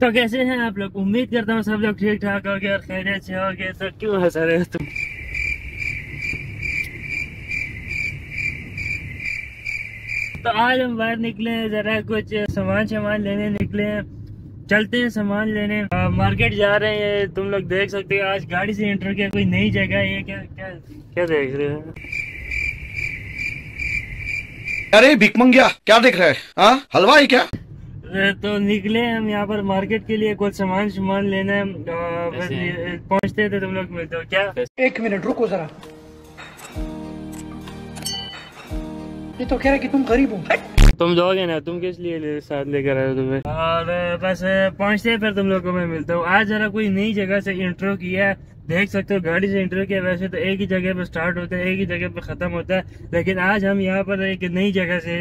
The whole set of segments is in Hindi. तो कैसे हैं आप लोग? उम्मीद करता हूँ सब लोग ठीक ठाक हो गए और खैरियत से हो गए। तो क्यों हंस रहे हो तुम? तो आज हम बाहर निकले हैं, जरा कुछ सामान लेने निकले हैं। चलते हैं सामान लेने, मार्केट जा रहे हैं। तुम लोग देख सकते हो आज गाड़ी से एंटर किया, कोई नई जगह है। क्या क्या क्या देख रहे हो? अरे भिकमंगिया क्या देख रहा है? हाँ हलवाई क्या? तो निकले हम यहाँ पर मार्केट के लिए, कुछ सामान लेना है। पहुँचते थे तुम लोग मिलते हो क्या? एक मिनट रुको जरा, ये तो कह रहा है कि तुम गरीब हो। तुम लोग है ना, तुम किस लिए साथ लेकर आए हो तुम्हें? और बस पहुँचते फिर तुम लोगों को मैं मिलता हूँ। आज जरा कोई नई जगह से इंट्रो किया, देख सकते हो गाड़ी से इंट्रो किया। वैसे तो एक ही जगह पर स्टार्ट होता है, एक ही जगह पर ख़त्म होता है, लेकिन आज हम यहाँ पर एक नई जगह से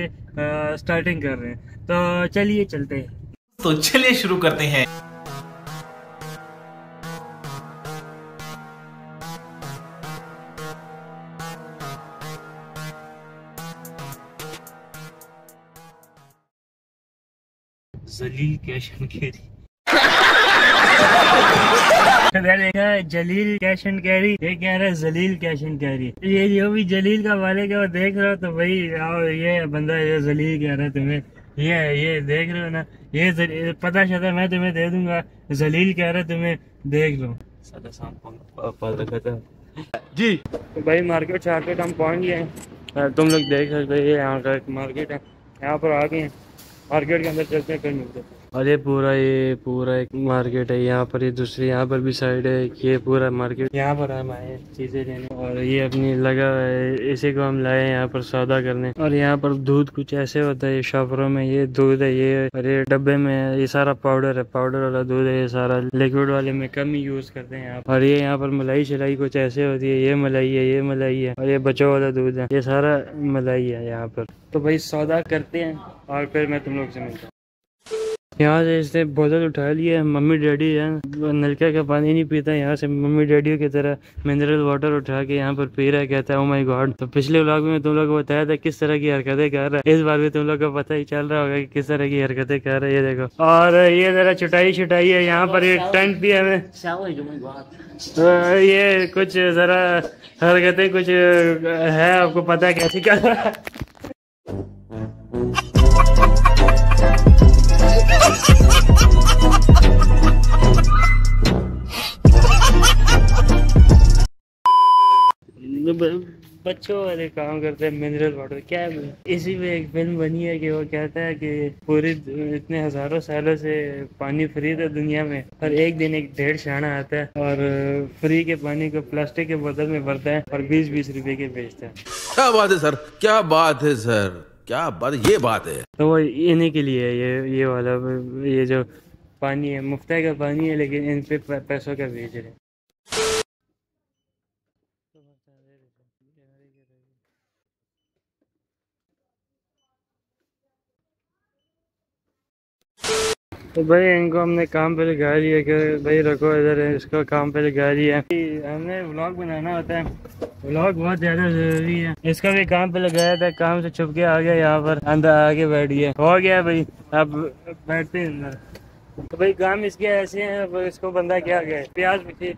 स्टार्टिंग कर रहे हैं। तो चलिए चलते हैं, तो चलिए शुरू करते हैं। जलील कैश एंड कैरी देखा, जलील कैश एंड कैरी, ये कह रहा है जलील कैश एंड कैरी। ये जो भी जलील का मालिक है वो देख रहा हो तो भाई आओ, ये बंदा ये जलील कह रहा है तुम्हें, ये देख रहे हो ना, ये पता शता मैं तुम्हें दे दूंगा, जलील कह रहा है तुम्हें, देख लो। सादा शाम जी भाई मार्केट शार्केट हम पहुंच गए। तुम लोग देख सकते हो ये यहाँ का एक मार्केट है, यहाँ पर आ गए। मार्केट के अंदर चलते हैं, कहीं मिलते हैं। और ये पूरा एक मार्केट है। यहाँ पर ये दूसरी यहाँ पर भी साइड है, ये पूरा मार्केट। यहाँ पर हम आए चीजें लेने और ये अपनी लगा है, इसी को हम लाए यहाँ पर सौदा करने। और यहाँ पर दूध कुछ ऐसे होता है, ये शॉपरों में ये दूध है, ये डब्बे में है, ये सारा पाउडर है, पाउडर वाला दूध है। ये सारा लिक्विड वाले में कम ही यूज करते हैं यहाँ। और ये यहाँ पर मलाई शलाई कुछ ऐसे होती है, ये मलाई है। और ये बचा वाला दूध है, ये सारा मलाई है यहाँ पर। तो भाई सौदा करते हैं और फिर मैं तुम लोग से मिलता हूँ। यहाँ से इसने बोतल उठा ली है, मम्मी डैडी है, नलका का पानी नहीं पीता, यहाँ से मम्मी डैडी की तरह मिनरल वाटर उठा के यहाँ पर पी रहा है, कहता है ओ माय गॉड। तो पिछले व्लॉग में तुम लोग को बताया था किस तरह की हरकतें कर रहा है, इस बार भी तुम लोग को पता ही चल रहा होगा कि किस तरह की हरकतें कर रहा है। ये देखो, और ये जरा चटाई है यहाँ पर, ये टेंट भी है। ये कुछ जरा हरकतें कुछ है, आपको पता है कैसी कर रहा है। बच्चों वाले काम करते हैं, मिनरल वाटर क्या है। इसी में एक फिल्म बनी है कि वो कहता है कि पूरी इतने हजारों सालों से पानी फ्री था दुनिया में, और एक दिन एक ढेर शाना आता है और फ्री के पानी को प्लास्टिक के बोतल में भरता है और 20-20 रुपए के बेचता है। क्या बात है सर, क्या बात है सर, क्या बात, ये बात है। तो वो इन्हीं के लिए ये वाला, ये जो पानी है मुफ्त का पानी है, लेकिन इन पे पैसों का बेच रहे हैं। तो भाई इनको हमने काम पे लगा लिया है कि भाई रखो इधर, इसका काम पे लगा लिया है। हमने व्लॉग बनाना होता है, व्लॉग बहुत ज्यादा जरूरी है। इसका भी काम पे लगाया था, काम से छुप के आ गया यहाँ पर, अंदर आके बैठ गया। हो गया भाई, अब बैठते हैं अंदर। तो भाई काम इसके ऐसे है, इसको बंदा क्या गया,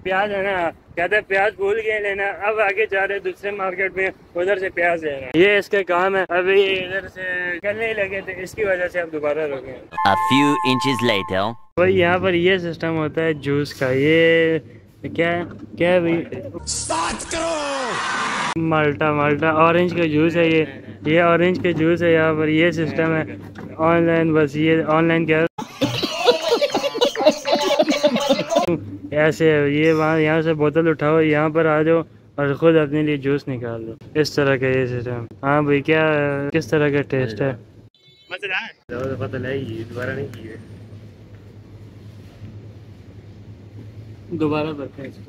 प्याज है ना, कहता है प्याज भूल गए लेना, अब आगे जा रहे दूसरे मार्केट में, उधर से प्याज लेना। ये इसका काम है। अभी इधर से करने लगे थे, इसकी वजह से अब दोबारा रुके। A few inches later. भाई यहाँ पर ये सिस्टम होता है जूस का, ये क्या भाई माल्टा ऑरेंज का जूस है, ये ऑरेंज का जूस है। यहाँ पर ये सिस्टम है ऑनलाइन, बस ये ऑनलाइन क्या ऐसे ये वहाँ, यहाँ से बोतल उठाओ, यहाँ पर आ जाओ और खुद अपने लिए जूस निकाल लो, इस तरह का ये सिस्टम। हाँ भाई क्या किस तरह का टेस्ट है, पता नहीं, दोबारा नहीं किए, दोबारा बरकरार।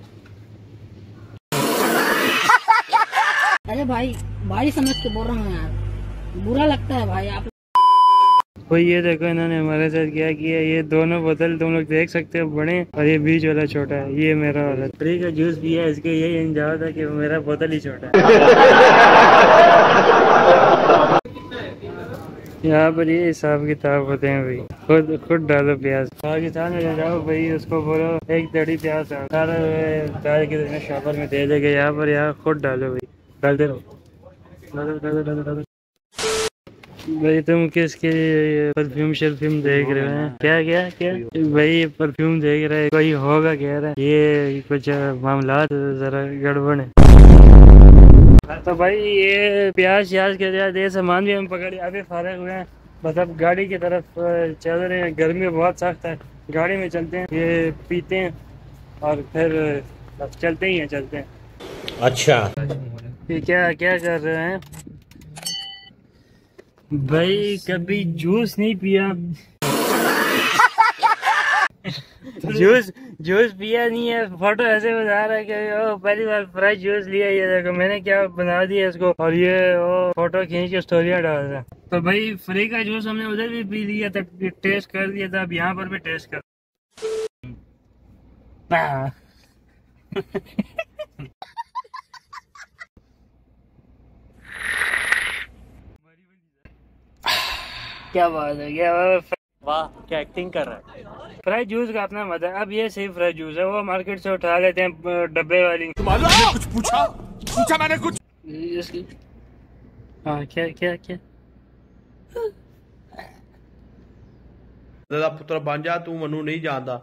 अरे भाई समझ के बोल रहा हूँ यार, बुरा लगता है भाई आप। भाई ये देखो इन्होंने हमारे साथ क्या किया, ये दोनों बोतल तुम लोग देख सकते हो, बड़े और ये बीच वाला छोटा है, ये मेरा वाला। फ्री का जूस भी है, इसके यही इंजाम था कि मेरा बोतल ही छोटा है। यहाँ पर ये हिसाब किताब होते हैं भाई, खुद डालो प्याज। पाकिस्तान में जाओ भाई, उसको बोलो एक दड़ी प्याज सारा दाल के शॉपर में दे देगा। यहाँ पर यहाँ खुद डालो भाई, डालते रहो भाई। तुम किसके परफ्यूम शर्फ्यूम देख रहे हो? क्या क्या क्या भाई परफ्यूम देख रहे है? कोई होगा कह रहा है। ये कुछ मामला जरा गड़बड़ है। तो भाई ये प्याज याज के सामान भी हम पकड़े, अभी फारग हुए हैं, मतलब गाड़ी की तरफ चल रहे हैं। गर्मी बहुत सख्त है, गाड़ी में चलते हैं, ये पीते हैं और फिर चलते ही हैं चलते हैं। अच्छा ये क्या क्या कर रहे हैं भाई? कभी जूस नहीं पिया? जूस पिया नहीं है। फोटो ऐसे बना रहा है कि ओ पहली बार फ्रेश जूस लिया, ये देखो मैंने क्या बना दिया इसको, और ये ओ फोटो खींच के स्टोरियां डाल रहा है। तो भाई फ्री का जूस हमने उधर भी पी लिया था, टेस्ट कर दिया था, अब यहाँ पर भी टेस्ट कर। क्या बात है, क्या वाह, क्या एक्टिंग कर रहा है। फ्राई जूस का अपना मजा। अब ये सही फ्राई जूस है, वो मार्केट से उठा लेते हैं डब्बे वाली। कुछ पूछा मैंने कुछ। हाँ क्या क्या क्या दादा पुत्र बन जा तू, मनु नहीं जानता।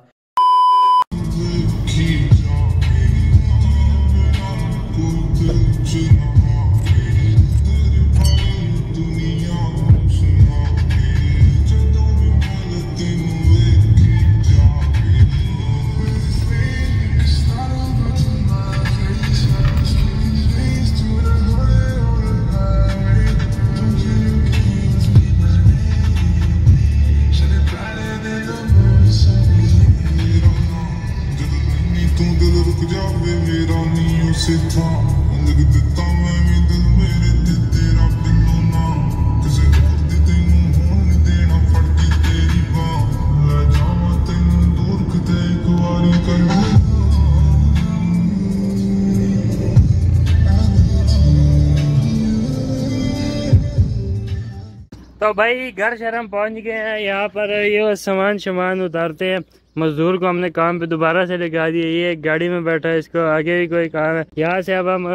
तो भाई घर शहर पहुंच गए हैं। यहाँ पर ये सामान सामान उतारते हैं। मजदूर को हमने काम पे दोबारा से लगा दिया, ये एक गाड़ी में बैठा है, इसको आगे भी कोई काम है। यहाँ से अब हम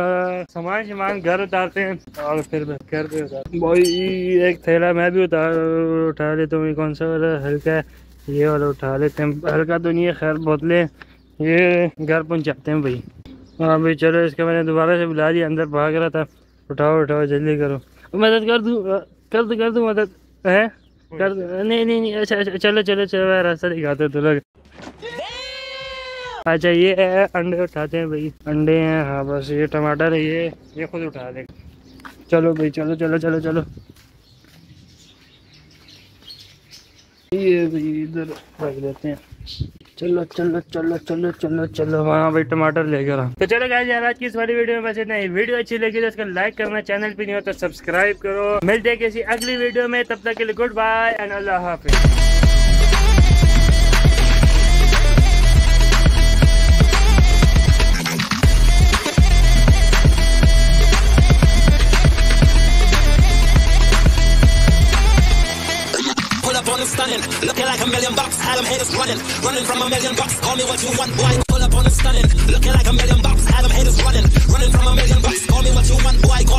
सामान सामान घर उतारते हैं और फिर घर पे उतारते। भाई एक थैला मैं भी उठा लेता हूँ, कौन सा वाला हल्का है, ये वाला उठा लेते हैं। हल्का तो नहीं है खैर, बोतलें ये घर पहुँचाते हैं भाई। हाँ भाई चलो, इसका मैंने दोबारा से बुला दिया, अंदर भाग रहा था। उठाओ उठाओ जल्दी करो, मदद कर दूँ, कर दूँ मदद है, कर दो। नहीं अच्छा अच्छा चलो रास्ता दिखाते तो लोग। अच्छा ये अंडे उठाते हैं भाई, अंडे हैं। हाँ बस ये टमाटर है, ये खुद उठा दे। चलो भाई चलो। ये भाई इधर रख देते हैं। चलो वहाँ भाई टमाटर लेकर आ। तो चलो गाइस यार, आज की इस वाली वीडियो में बस इतना ही। वीडियो अच्छी लगी तो इसको लाइक करना, चैनल पे नहीं हो तो सब्सक्राइब करो। मिलते हैं किसी अगली वीडियो में, तब तक के लिए गुड बाय एंड अल्लाह हाफिज। Looking like $1 million, Adam haters running from $1 million. Call me what you want, boy. Pull up on the stunning. Looking like $1 million, Adam haters running from $1 million. Call me what you want, boy.